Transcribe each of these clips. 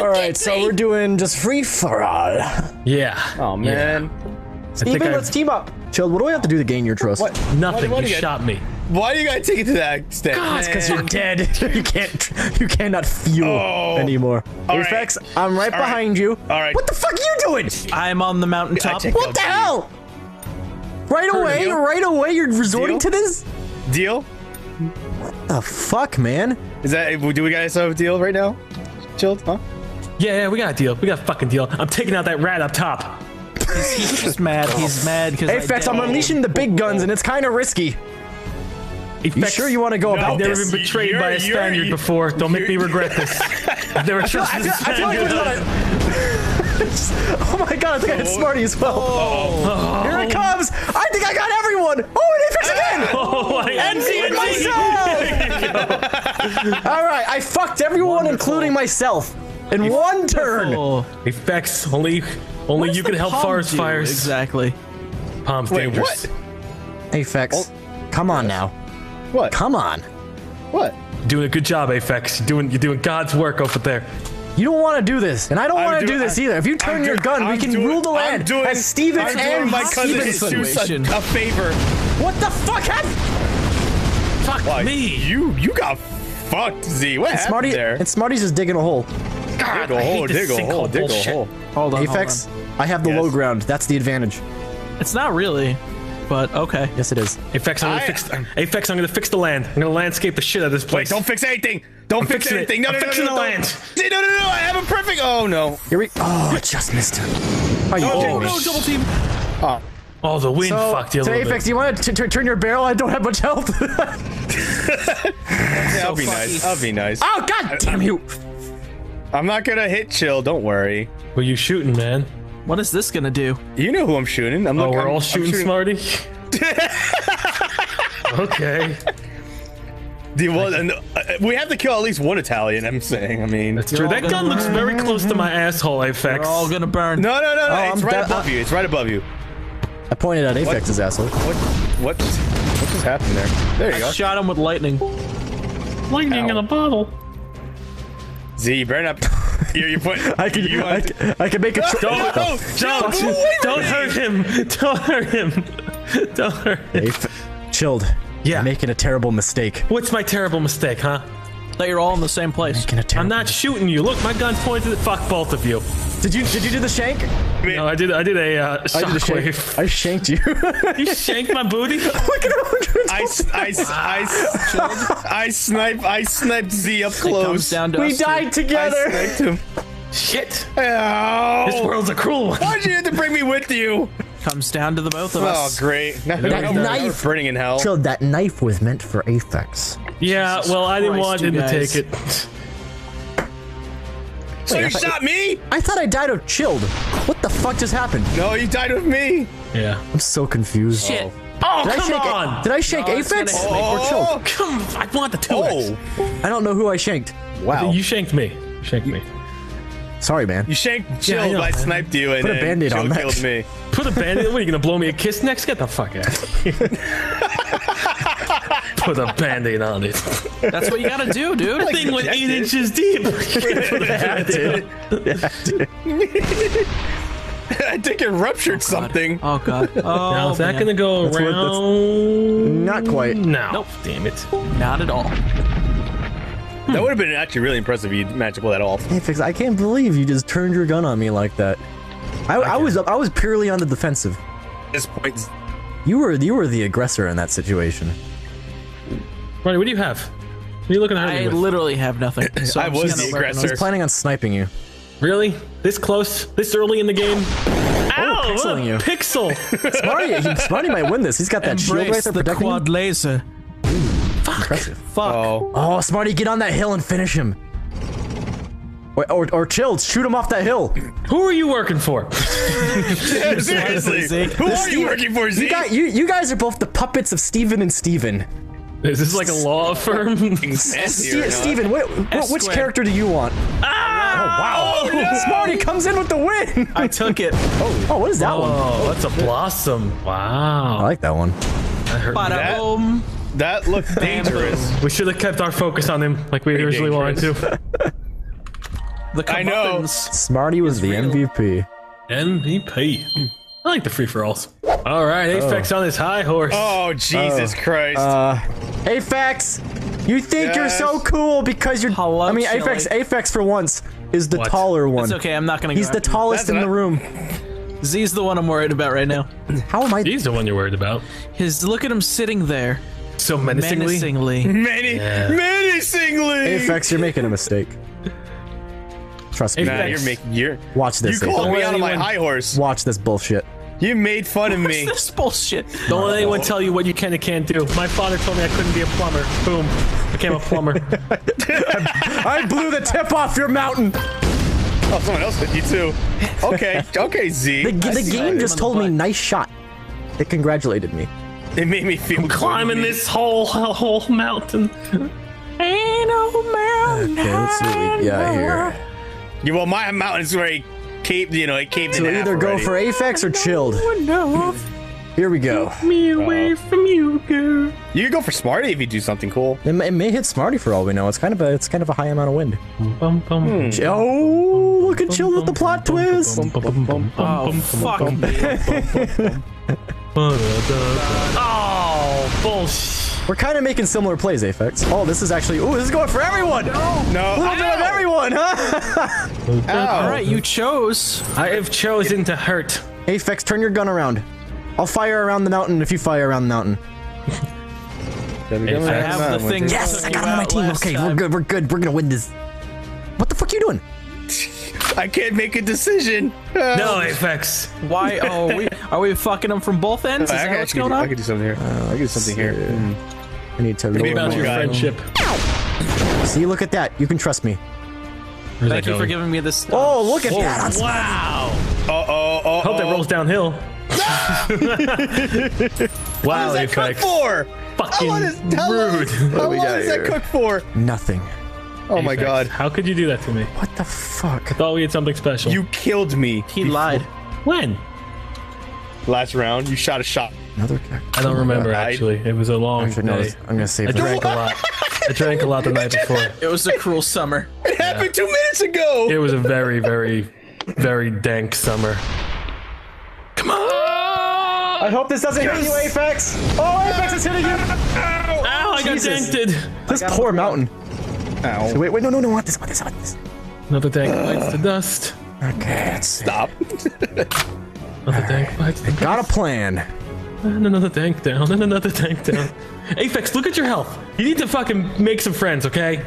All right, so we're doing just free for all. Yeah. Oh man. Yeah. Steven, let's team up. Chilled, what do I have to do to gain your trust? What? Nothing. What you shot me. Why do you gotta take it to that extent? God, it's because you're dead. You cannot feel anymore. Aphex, right. I'm right behind you. All right. What the fuck are you doing? I'm on the mountaintop. What the hell? Right away, you're resorting to this? Deal? What the fuck, man? Is that, do we guys have a deal right now? Chilled, huh? Yeah, we got a deal. We got a fucking deal. I'm taking out that rat up top. He's just mad. He's mad because Aphex, I'm unleashing the big guns and it's kind of risky. Aphex, you sure you want to go about this? I've never been betrayed by a Spaniard before. Don't make me regret this. Oh my god, I think I hit Smarty as well. Oh. Here it comes! I think I got everyone! Oh, and Aphex again! And me and myself! Alright, I fucked everyone, including myself, in one turn! Aphex, only you can help forest fires. Exactly. Palm's dangerous. Aphex, come on now. What? Come on. What? You're doing a good job, Aphex. You're doing God's work over there. You don't want to do this, and I don't want to do this either. If you turn your gun, we can rule the land as Steven and my cousin a favor. What the fuck happened? Fuck me. You got fucked, Z. What happened there? And Smarty's just digging a hole. God, I hate this sinkhole bullshit. Hold on, Aphex, I have the low ground. That's the advantage. It's not really, but okay. Yes, it is. Aphex, I'm going to fix the land. I'm going to landscape the shit out of this place. Wait, don't fix anything. Don't fix anything. No, no, no, no, no, no, I have a perfect. Oh no. Here we. Oh, I just missed him. Oh, double team. Oh. Oh, the wind fucked you a little bit. Aphex, do you want to turn your barrel? I don't have much health. That'll be nice. That'll be nice. Oh god damn you! I'm not gonna hit Chill. Don't worry. What are you shooting, man? What is this gonna do? You know who I'm shooting. I'm looking. Oh, we're all shooting, Smarty. Okay. We have to kill at least one Italian, I'm saying. I mean, that's true. That gun looks very close to my asshole, Aphex. We're all gonna burn. No, no, no, no. It's right above you. It's right above you. I pointed at Apex's asshole. What just happened there? There you go. I shot him with lightning. Lightning in a bottle. Z, burn up. You're putting. I can make a trip. Don't hurt him. Don't hurt him. Don't hurt him. Chilled. Yeah. Making a terrible mistake. What's my terrible mistake, huh? That you're all in the same place. I'm not shooting you. Look, my gun's pointed at fuck both of you. Did you do the shank? No, I did a shank. I shanked you. You shanked my booty? Look at I sniped Z up close. We died together. I sniped him. Shit. Ow. This world's a cruel one. Why'd you have to bring me with you? Comes down to the both of us. Oh, great. That knife burning in hell. So that knife was meant for Aphex. Yeah, I didn't want him to take it. So wait, you shot me? I thought I died of Chilled. What the fuck just happened? No, you died with me. Yeah. I'm so confused. Shit. Oh, come on. Did I shake Aphex? Or Chilled? Come on. I want the 2x. Oh. I don't know who I shanked. Wow. You shanked me. You shanked me. Sorry, man. You shanked Chilled. I sniped you and Chilled killed me. Put a band-aid. What, are you gonna blow me a kiss next? Get the fuck out of here. Put a band-aid on it. That's what you gotta do, dude. That thing went 8 inches deep. I think it ruptured something. Oh god. Oh, now, is that gonna go around? Not quite. No. Nope. Damn it. Not at all. That would have been actually really impressive if you matched up with that all. Aphex, I can't believe you just turned your gun on me like that. I was purely on the defensive. At this point, you were the aggressor in that situation. Ronnie, what do you have? What are you looking at? I literally have nothing. So I was the aggressor. I was planning on sniping you. Really? This close? This early in the game? Ow! Pixeling you. Pixel. Smarty might win this. He's got that shield right there protecting him. Quad laser. Ooh, fuck. Impressive. Fuck. Oh, Smarty, get on that hill and finish him. Or Chilled, shoot him off that hill. Who are you working for? Seriously, who are you working for, Z? You guys are both the puppets of Steven and Steven. Is this like a law firm? Steven, which character do you want? Ah! Oh, wow. Oh, no! Smarty comes in with the win. I took it. Oh, what is that one? Oh, that's a blossom. Wow. I like that one. That looked dangerous. We should have kept our focus on him like we originally wanted to. The I know. Smarty was the MVP. MVP. I like the free-for-alls. All right, Aphex on his high horse. Oh, Jesus Christ. Aphex, you think you're so cool because you're... Hello, I mean, Aphex for once is the taller one. It's okay, I'm not going to go. He's the tallest in the room. Z's the one I'm worried about right now. How am I... Z's the one you're worried about. His, look at him sitting there. So menacingly? Menacingly! Aphex, you're making a mistake. Trust me. Nah, you're making, watch this. You called me out on my high horse. Watch this bullshit. You made fun of me. This bullshit. Don't let anyone tell you what you can and can't do. My father told me I couldn't be a plumber. Boom. Became a plumber. I blew the tip off your mountain. Oh, someone else did you too. Okay. Okay, Z. The game just told me nice shot. It congratulated me. It made me feel I'm climbing this whole mountain. Ain't no mountain. Okay, let's see what we got here. Yeah, well, my mountain's where he caved, you know, it caved in half already. So either go for Aphex or Chilled. Here we go. Take me away from you, girl. You could go for Smarty if you do something cool. It may hit Smarty for all we know. It's kind of a high amount of wind. Oh, look at Chilled with the plot twist. Oh, fuck. Oh, bullshit. We're kind of making similar plays, Aphex. Oh, this is actually. Ooh, this is going for everyone. No, little bit of everyone, huh? All right, you chose. I have chosen to hurt. Aphex, turn your gun around. I'll fire around the mountain if you fire around the mountain. I have the thing. Yes, I got him on my team. Okay, we're good. We're good. We're gonna win this. What the fuck are you doing? I can't make a decision. No, Aphex. Why? Oh, are we fucking him from both ends? Is that what's going on? I could do something here. I could do something here. I need to read about your friendship. See, look at that. You can trust me. Thank you for giving me this. Oh, look at that! Wow. I hope that rolls downhill. Wow, Aphex. What is that cook for? Fucking rude. How long does that cook for? Nothing. Oh my God! How could you do that to me? What the fuck? I thought we had something special. You killed me. He lied. When? Last round, you shot a shot. Another guy. I don't remember actually. It was a long day. I'm gonna save. I drank a lot. I drank a lot the night before. It was a cruel summer. It happened 2 minutes ago. It was a very, very, very dank summer. Come on! I hope this doesn't hit you, Aphex. Oh, Aphex is hitting you! Ow! I got danked. This poor mountain. Ow. So wait, no, I want this, Another tank bites the dust. Okay, stop. Another tank bites the dust. Got a plan. And another tank down, and another tank down. Aphex, look at your health. You need to fucking make some friends, okay?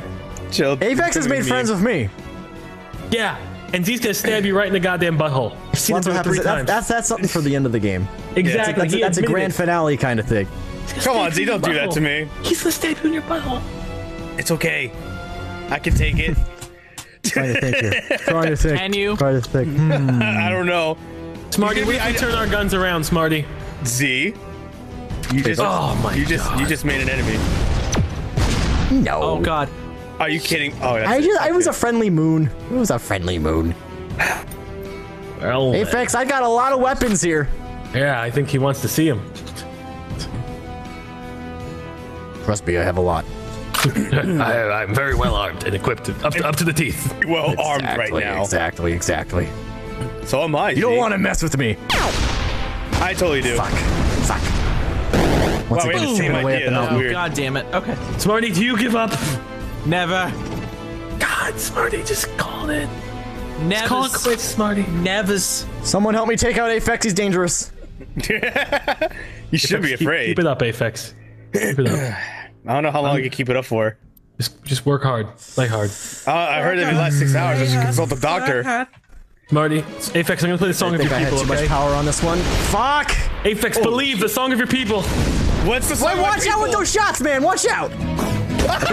Chill. Aphex has made friends with me. Yeah, and Z's gonna stab you right in the goddamn butthole. I've seen it happen 3 times. That's something for the end of the game. Exactly. That's a grand finale kind of thing. Come on, Z, don't do that to me. He's gonna stab you in your butthole. It's okay. I can take it. Try to think. Can you? Try to think. I don't know. Smarty, we can turn our guns around, Smarty. Z, you just made an enemy. No. Oh God. Are you kidding? Oh, I was a friendly moon. It was a friendly moon. Well, Aphex, I got a lot of weapons here. Yeah, I think he wants to see him. Trust me, I have a lot. I'm very well armed and equipped up to the teeth. Well armed right now. Exactly. So am I. You don't want to mess with me. I totally do. Fuck. Once again, it's taken away at the mountain. Oh, God damn it. Okay. Smarty, do you give up? Never. God, Smarty, just call it. Never. Call it quits, Smarty. Never. Someone help me take out Aphex. He's dangerous. You should be afraid. Keep it up, Aphex. Keep it up. I don't know how long you keep it up for. Just work hard. Play hard. I heard it in the last 6 hours. I should consult the doctor. Marty, Aphex, I'm gonna play the song of your people. Too much power on this one. Fuck! Aphex, believe the song of your people. What's the song? Wait, watch out with those shots, man! Watch out!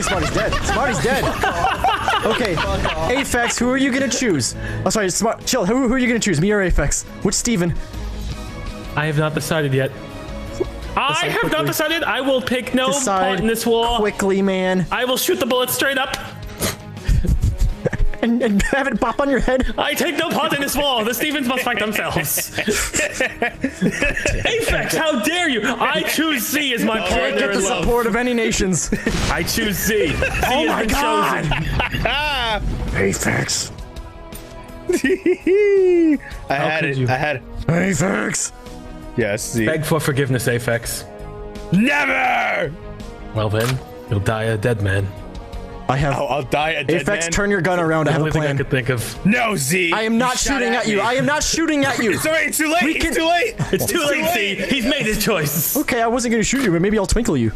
Smarty's dead. Smarty's dead. Okay, Aphex, who are you gonna choose? Oh, sorry, Chill. Who are you gonna choose? Me or Aphex? Which Steven? I have not decided yet. I have not decided. I will pick no part in this war. Quickly, man. I will shoot the bullet straight up. and have it pop on your head. I take no part in this war. The Stevens must fight themselves. Aphex, how dare you? I choose Z as my partner. Get the support of any nations. I choose Z. Oh my God. Aphex. I had it. Aphex! Yes, Z. Beg for forgiveness, Aphex. Never! Well then, you'll die a dead man. I have. I'll die a dead man. Aphex, turn your gun around. I have a plan. I could think of. No, Z. I am not shooting at you. I am not shooting at you. Sorry, it's too late. It's too late. It's too late, Z. He's made his choice. Okay, I wasn't gonna shoot you, but maybe I'll twinkle you.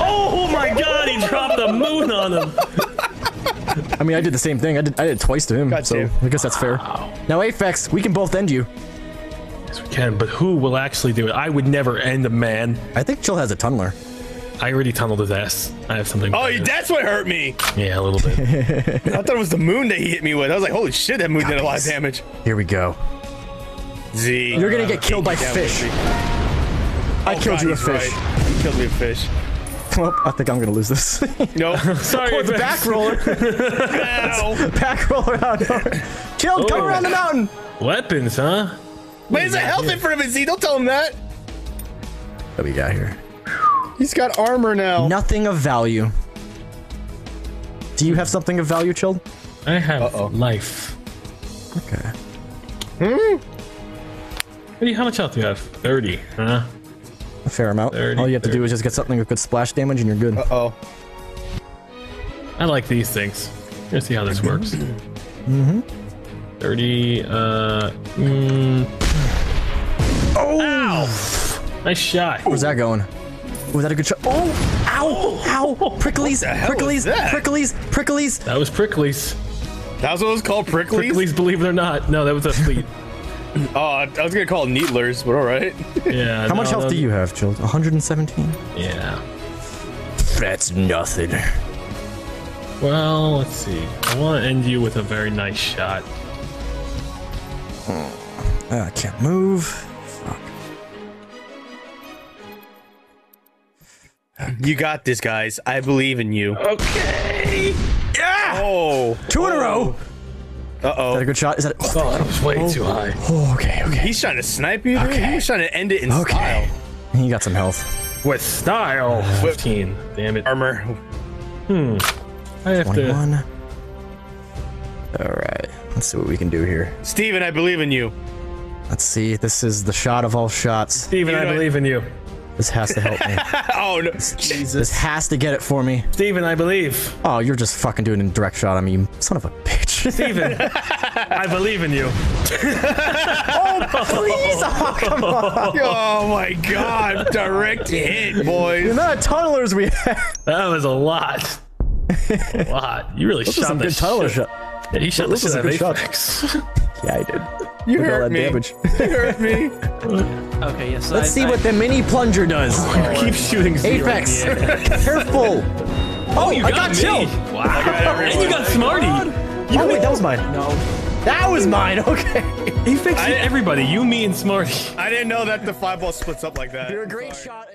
Oh my God! He dropped the moon on him. I mean, I did the same thing. I did it twice to him. God, so I guess that's fair. Now, Aphex, we can both end you. Yes, we can. But who will actually do it? I would never end a man. I think Chill has a tunneler. I already tunneled his ass. I have something. Oh, that's what hurt me. Yeah, a little bit. I thought it was the moon that he hit me with. I was like, holy shit, that moon did a lot of damage. Here we go. Z. You're gonna get killed by fish. I killed you a fish. Right. You killed me a fish. Well, I think I'm gonna lose this. No, sorry. Oh, the back roller. Back roller out. Chilled, come around the mountain. Weapons, huh? But there's a health in front of it, Z. Don't tell him that. What do we got here? He's got armor now. Nothing of value. Do you have something of value, Chilled? I have life. Okay. Hmm? How much health do you have? 30, huh? A fair amount. 30, all you have to do is just get something with good splash damage and you're good. Uh-oh. I like these things. Let's see how this works. Mm-hmm. 30, Oh! Ow! Nice shot. Where's that going? Was that a good shot? Oh! Ow! Ow! Pricklies! Pricklies! Pricklies! Pricklies! That was pricklies. That was what it was called? Pricklies? Pricklies, believe it or not. No, that was a fleet. Oh, I was gonna call it needlers, but alright. Yeah. How much health do you have, Chilled? 117? Yeah. That's nothing. Well, let's see. I want to end you with a very nice shot. I can't move. You got this, guys. I believe in you. Okay. Yeah. Oh. Two in a row. Uh-oh. Is that a good shot? Is that? Oh, that was way too high. Oh, okay, okay. He's trying to snipe you. Okay. He's trying to end it in style. You got some health. With style. 15. Damn it. Armor. I have 21. All right. Let's see what we can do here. Steven, I believe in you. Let's see. This is the shot of all shots. Steven, I believe in you. This has to help me. Oh, no. Jesus. This has to get it for me. Steven, I believe. Oh, you're just fucking doing a direct shot on me, you son of a bitch. Steven, I believe in you. Oh, please. Oh, come on. Oh, my God. Direct hit, boys. The amount of tunnelers we had. That was a lot. A lot. You really shot the shot. Yeah, he shot the shot. Yeah, I did. You hurt me. Damage. You hurt me. Okay, yes. Let's see what the mini plunger does. Oh, keep shooting. Aphex, careful. Oh, you got Chilled. Wow. And you got Smarty. Oh wait, that was mine. No. That was mine. Okay. Aphex, everybody. You, me, and Smarty. I didn't know that the 5 ball splits up like that. You're a great shot.